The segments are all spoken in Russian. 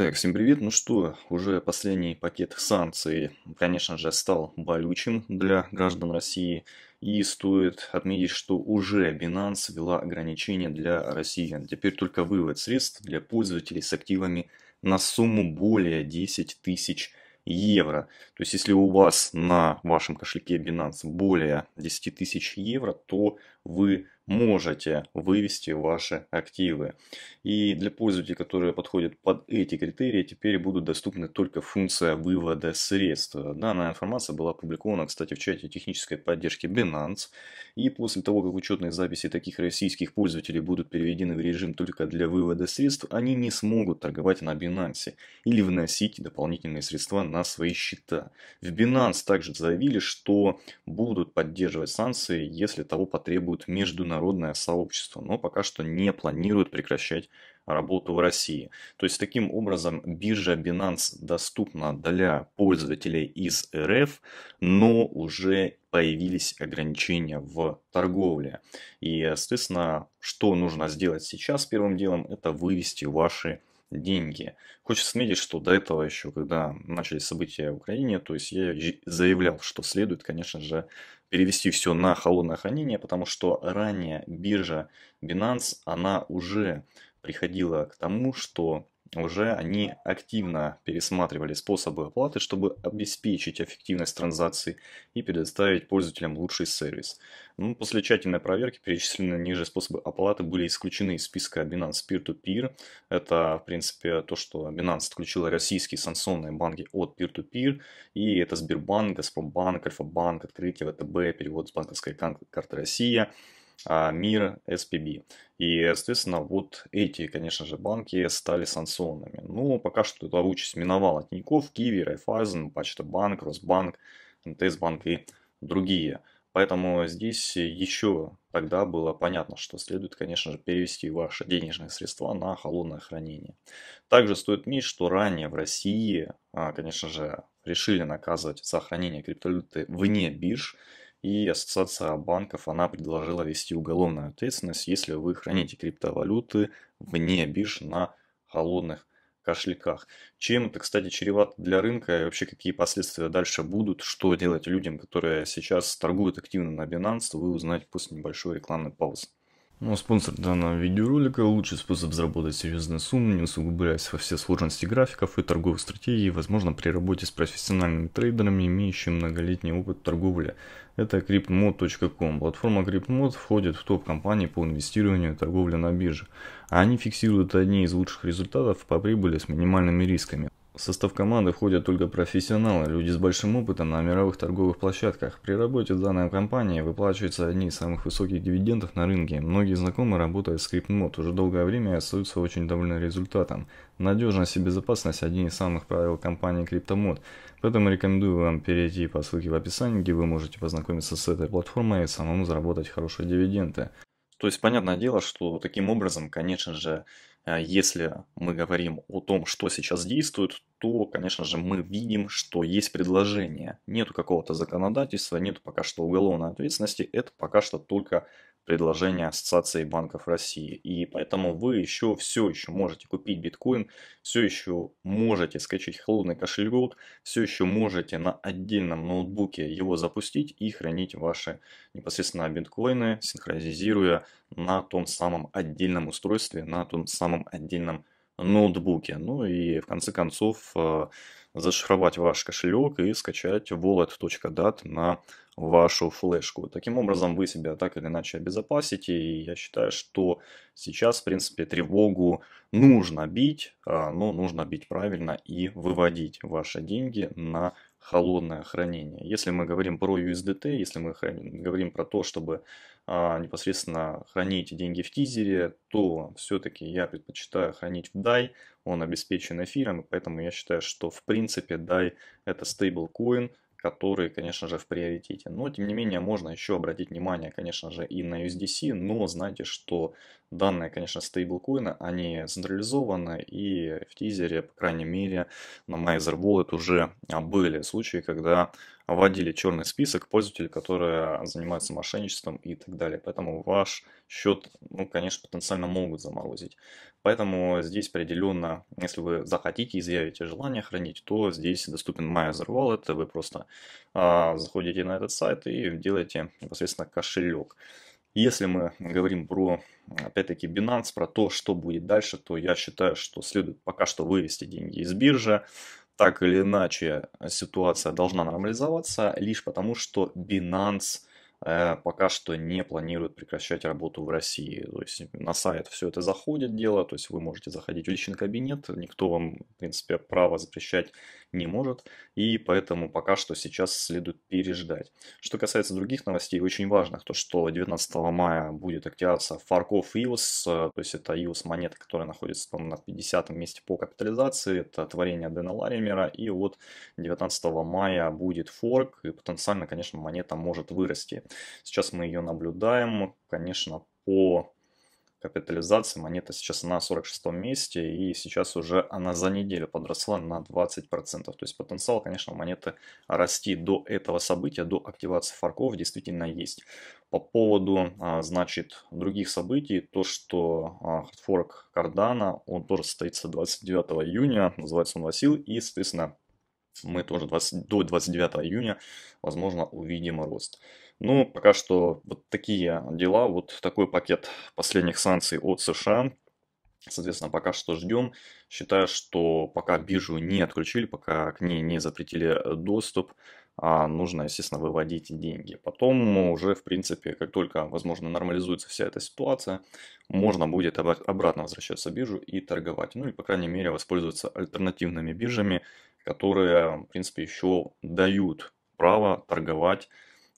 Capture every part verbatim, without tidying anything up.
Так, всем привет. Ну что, уже последний пакет санкций, конечно же, стал болючим для граждан России. И стоит отметить, что уже Binance ввела ограничения для России. Теперь только вывод средств для пользователей с активами на сумму более десяти тысяч евро. То есть, если у вас на вашем кошельке Binance более десяти тысяч евро, то вы можете вывести ваши активы. И для пользователей, которые подходят под эти критерии, теперь будут доступны только функция вывода средств. Данная информация была опубликована, кстати, в чате технической поддержки Binance. И после того, как учетные записи таких российских пользователей будут переведены в режим только для вывода средств, они не смогут торговать на Binance или вносить дополнительные средства на свои счета. В Binance также заявили, что будут поддерживать санкции, если того потребует международные Народное сообщество, но пока что не планирует прекращать работу в России. То есть таким образом биржа Binance доступна для пользователей из РФ, но уже появились ограничения в торговле. И, естественно, что нужно сделать сейчас первым делом, это вывести ваши деньги. Хочется отметить, что до этого еще, когда начались события в Украине, то есть я заявлял, что следует, конечно же, перевести все на холодное хранение, потому что ранее биржа Binance, она уже приходила к тому, что уже они активно пересматривали способы оплаты, чтобы обеспечить эффективность транзакций и предоставить пользователям лучший сервис. Ну, после тщательной проверки перечисленные ниже способы оплаты были исключены из списка Binance Peer-to-Peer. Это, в принципе, то, что Binance отключила российские санкционные банки от Peer-to-Peer. И это Сбербанк, Газпромбанк, Альфа-банк, Открытие, ВТБ, перевод с банковской карты «Россия», Мир, эс пи би. И, естественно, вот эти, конечно же, банки стали санкционными. Но пока что эта участь миновала Тинькофф, Киви, Райффайзен, Почта-банк, Росбанк, МТС-банк и другие. Поэтому здесь еще тогда было понятно, что следует, конечно же, перевести ваши денежные средства на холодное хранение. Также стоит отметить, что ранее в России, конечно же, решили наказывать за хранение криптовалюты вне бирж. И ассоциация банков, она предложила вести уголовную ответственность, если вы храните криптовалюты вне бирж на холодных кошельках. Чем это, кстати, чревато для рынка и вообще какие последствия дальше будут, что делать людям, которые сейчас торгуют активно на Binance, вы узнаете после небольшой рекламной паузы. Ну, спонсор данного видеоролика – лучший способ заработать серьезную сумму, не усугубляясь во все сложности графиков и торговых стратегий, возможно, при работе с профессиональными трейдерами, имеющими многолетний опыт торговли. Это Cryptmod точка ком. Платформа Cryptmod входит в топ компаний по инвестированию и торговле на бирже. Они фиксируют одни из лучших результатов по прибыли с минимальными рисками. В состав команды входят только профессионалы, люди с большим опытом на мировых торговых площадках. При работе в данной компании выплачиваются одни из самых высоких дивидендов на рынке. Многие знакомые работают с CapeMod уже долгое время и остаются очень довольны результатом. Надежность и безопасность – один из самых правил компании CryptoMod. Поэтому рекомендую вам перейти по ссылке в описании, где вы можете познакомиться с этой платформой и самому заработать хорошие дивиденды. То есть, понятное дело, что таким образом, конечно же, если мы говорим о том, что сейчас действует, то, конечно же, мы видим, что есть предложение. Нету какого-то законодательства, нету пока что уголовной ответственности, это пока что только предложение Ассоциации банков России. И поэтому вы еще все еще можете купить биткоин, все еще можете скачать холодный кошелек, все еще можете на отдельном ноутбуке его запустить и хранить ваши непосредственно биткоины, синхронизируя на том самом отдельном устройстве, на том самом отдельном ноутбуке. Ну и в конце концов зашифровать ваш кошелек и скачать wallet точка дат на вашу флешку. Таким образом вы себя так или иначе обезопасите. И я считаю, что сейчас в принципе тревогу нужно бить, но нужно бить правильно и выводить ваши деньги на холодное хранение. Если мы говорим про ю эс ди ти, если мы говорим про то, чтобы а, непосредственно хранить деньги в тизере, то все-таки я предпочитаю хранить в дай, он обеспечен эфиром, и поэтому я считаю, что в принципе дай это стейблкоин, которые, конечно же, в приоритете. Но, тем не менее, можно еще обратить внимание, конечно же, и на ю эс ди си, но знайте, что данные, конечно, стейблкоины, они централизованы, и в тизере, по крайней мере, на My Ether Wallet уже были случаи, когда вводили черный список пользователей, которые занимаются мошенничеством и так далее. Поэтому ваш счет, ну, конечно, потенциально могут заморозить. Поэтому здесь определенно, если вы захотите и заявите желание хранить, то здесь доступен My Ether Wallet. Вы просто а, заходите на этот сайт и делаете непосредственно кошелек. Если мы говорим про, опять-таки, Binance, про то, что будет дальше, то я считаю, что следует пока что вывести деньги из биржи. Так или иначе, ситуация должна нормализоваться лишь потому, что Binance э, пока что не планирует прекращать работу в России. То есть на сайт все это заходит дело, то есть вы можете заходить в личный кабинет, никто вам, в принципе, право запрещать не может, и поэтому пока что сейчас следует переждать. Что касается других новостей, очень важных, то что девятнадцатого мая будет активация фарков и о эс, то есть это и о эс монета, которая находится, по-моему, на пятидесятом месте по капитализации, это творение Дэна Ларимера, и вот девятнадцатого мая будет форк, и потенциально, конечно, монета может вырасти. Сейчас мы ее наблюдаем, конечно, по капитализация, монета сейчас на сорок шестом месте, и сейчас уже она за неделю подросла на двадцать процентов. То есть потенциал, конечно, монеты расти до этого события, до активации фарков действительно есть. По поводу, значит, других событий, то, что хардфорк Cardano, он тоже состоится двадцать девятого июня, называется он Васил, и, соответственно, мы тоже двадцать, до двадцать девятого июня, возможно, увидим рост. Ну, пока что вот такие дела, вот такой пакет последних санкций от США. Соответственно, пока что ждем. Считаю, что пока биржу не отключили, пока к ней не запретили доступ, нужно, естественно, выводить деньги. Потом уже, в принципе, как только, возможно, нормализуется вся эта ситуация, можно будет обратно возвращаться в биржу и торговать. Ну и, по крайней мере, воспользоваться альтернативными биржами, которые, в принципе, еще дают право торговать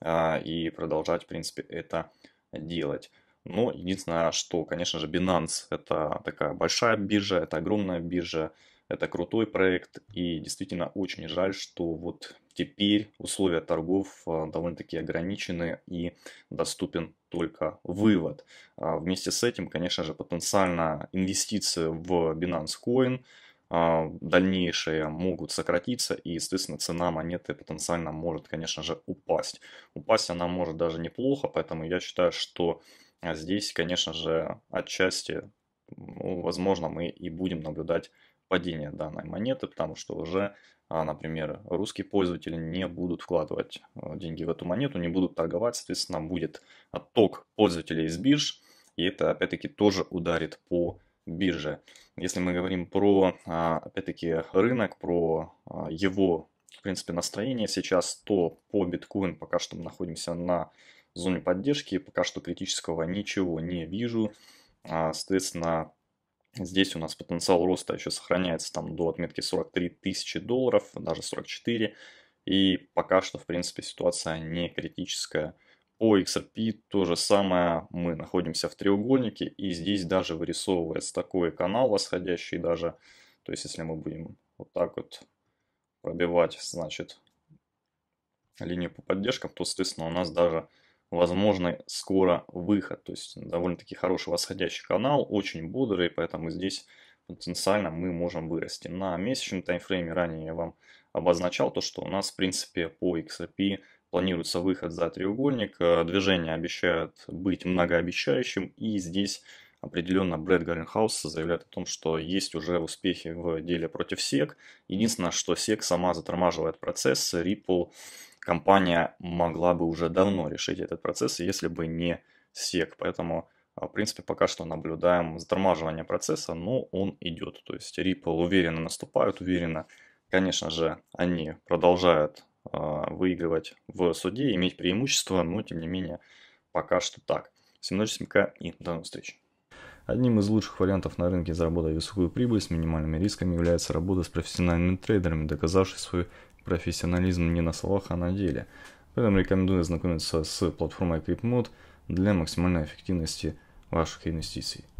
а, и продолжать, в принципе, это делать. Но единственное, что, конечно же, Binance – это такая большая биржа, это огромная биржа, это крутой проект. И действительно очень жаль, что вот теперь условия торгов довольно-таки ограничены и доступен только вывод. А вместе с этим, конечно же, потенциально инвестиции в Binance Coin – дальнейшие могут сократиться, и, естественно, цена монеты потенциально может, конечно же, упасть. Упасть она может даже неплохо, поэтому я считаю, что здесь, конечно же, отчасти, ну, возможно, мы и будем наблюдать падение данной монеты, потому что уже, например, русские пользователи не будут вкладывать деньги в эту монету, не будут торговать, соответственно, будет отток пользователей из бирж, и это, опять-таки, тоже ударит по бирже. Если мы говорим про, опять-таки, рынок, про его, в принципе, настроение сейчас, то по биткоин пока что мы находимся на зоне поддержки, пока что критического ничего не вижу. Соответственно, здесь у нас потенциал роста еще сохраняется там до отметки сорок три тысячи долларов, даже сорок четыре, и пока что, в принципе, ситуация не критическая. По икс ар пи то же самое, мы находимся в треугольнике, и здесь даже вырисовывается такой канал восходящий даже, то есть если мы будем вот так вот пробивать, значит, линию по поддержкам, то, соответственно, у нас даже возможный скоро выход, то есть довольно-таки хороший восходящий канал, очень бодрый, поэтому здесь потенциально мы можем вырасти. На месячном таймфрейме ранее я вам обозначал то, что у нас, в принципе, по икс ар пи планируется выход за треугольник, движение обещает быть многообещающим, и здесь определенно Брэд Гарлинхаус заявляет о том, что есть уже успехи в деле против сек. Единственное, что сек сама затормаживает процесс, Ripple компания могла бы уже давно решить этот процесс, если бы не сек. Поэтому, в принципе, пока что наблюдаем затормаживание процесса, но он идет. То есть Ripple уверенно наступают, уверенно, конечно же, они продолжают выигрывать в суде, иметь преимущество, но тем не менее пока что так. Всем удачи и до новых встреч. Одним из лучших вариантов на рынке заработать высокую прибыль с минимальными рисками является работа с профессиональными трейдерами, доказавшими свой профессионализм не на словах, а на деле. Поэтому рекомендую ознакомиться с платформой CapeMod для максимальной эффективности ваших инвестиций.